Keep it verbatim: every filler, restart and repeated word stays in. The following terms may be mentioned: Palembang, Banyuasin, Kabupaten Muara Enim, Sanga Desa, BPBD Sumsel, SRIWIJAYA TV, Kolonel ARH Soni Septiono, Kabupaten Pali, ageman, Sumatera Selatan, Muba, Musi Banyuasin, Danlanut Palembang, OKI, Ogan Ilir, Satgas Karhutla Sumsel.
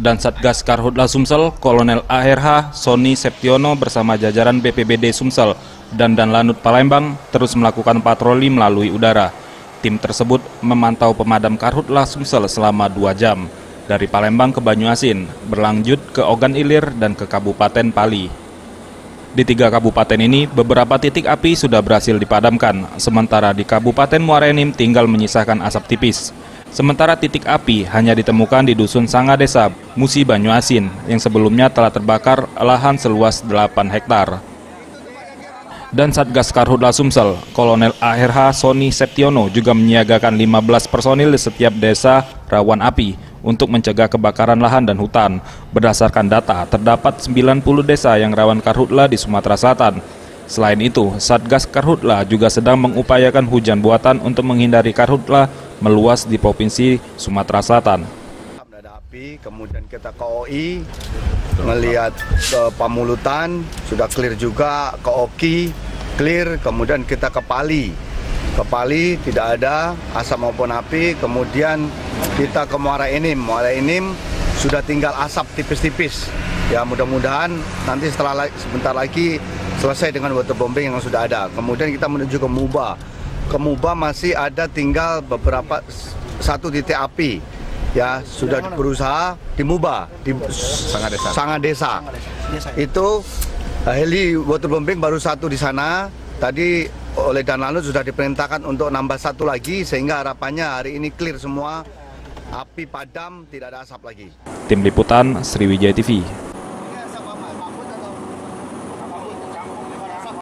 dan Satgas Karhutla Sumsel, Kolonel A R H Soni Septiono bersama jajaran B P B D Sumsel dan Danlanut Palembang terus melakukan patroli melalui udara. Tim tersebut memantau pemadam Karhutla Sumsel selama dua jam, dari Palembang ke Banyuasin, berlanjut ke Ogan Ilir dan ke Kabupaten Pali. Di tiga kabupaten ini, beberapa titik api sudah berhasil dipadamkan, sementara di Kabupaten Muara Enim tinggal menyisakan asap tipis. Sementara titik api hanya ditemukan di Dusun Sanga Desa, Musi Banyuasin, yang sebelumnya telah terbakar lahan seluas delapan hektar. Dan Satgas Karhutla Sumsel, Kolonel A R H Soni Septiono juga menyiagakan lima belas personil di setiap desa rawan api untuk mencegah kebakaran lahan dan hutan. Berdasarkan data, terdapat sembilan puluh desa yang rawan karhutla di Sumatera Selatan. Selain itu, Satgas Karhutla juga sedang mengupayakan hujan buatan untuk menghindari karhutla meluas di Provinsi Sumatera Selatan. Ada api, kemudian kita ke O I, melihat ke Pamulutan, sudah clear juga, ke O K I, clear, kemudian kita ke Pali. Ke Pali tidak ada asap maupun api, kemudian kita ke Muara Enim. Muara Enim sudah tinggal asap tipis-tipis. Ya, mudah-mudahan nanti setelah sebentar lagi selesai dengan waterbombing yang sudah ada. Kemudian kita menuju ke Muba. Ke Muba masih ada tinggal beberapa satu titik api. Ya, sudah berusaha di Muba, di Sanga Desa. Sanga Desa. Itu heli waterbombing baru satu di sana. Tadi oleh Danlanut sudah diperintahkan untuk nambah satu lagi, sehingga harapannya hari ini clear semua, api padam, tidak ada asap lagi. Tim Liputan SRIWIJAYA T V.